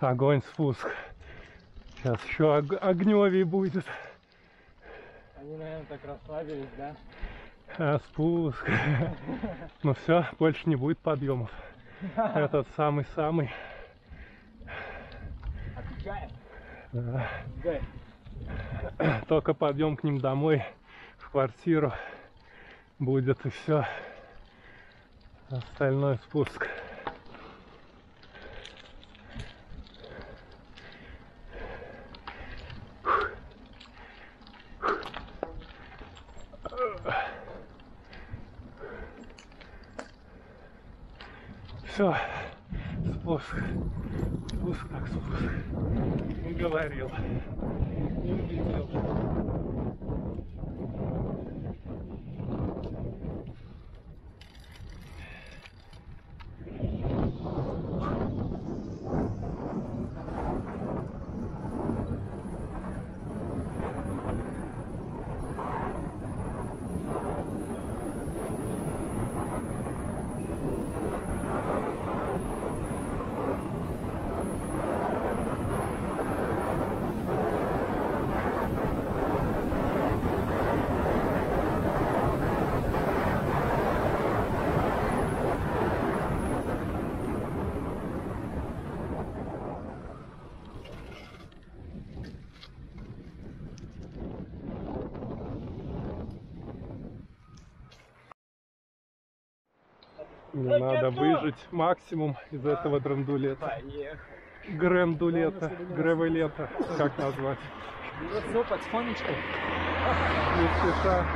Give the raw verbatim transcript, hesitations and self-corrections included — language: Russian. Огонь, спуск. Сейчас еще ог огневий будет. Они, наверное, так расслабились, да? А, спуск. Ну все, больше не будет подъемов. Этот самый-самый. Отвечаем? Да. Только подъем к ним домой, в квартиру будет и все. Остальное спуск. Все, спуск, спуск, так спуск, не говорил, не убедил. Мне надо выжить максимум из а, этого драндулета. Грандулета, гревелета, как назвать. Ну, потихонечку. Не спеша.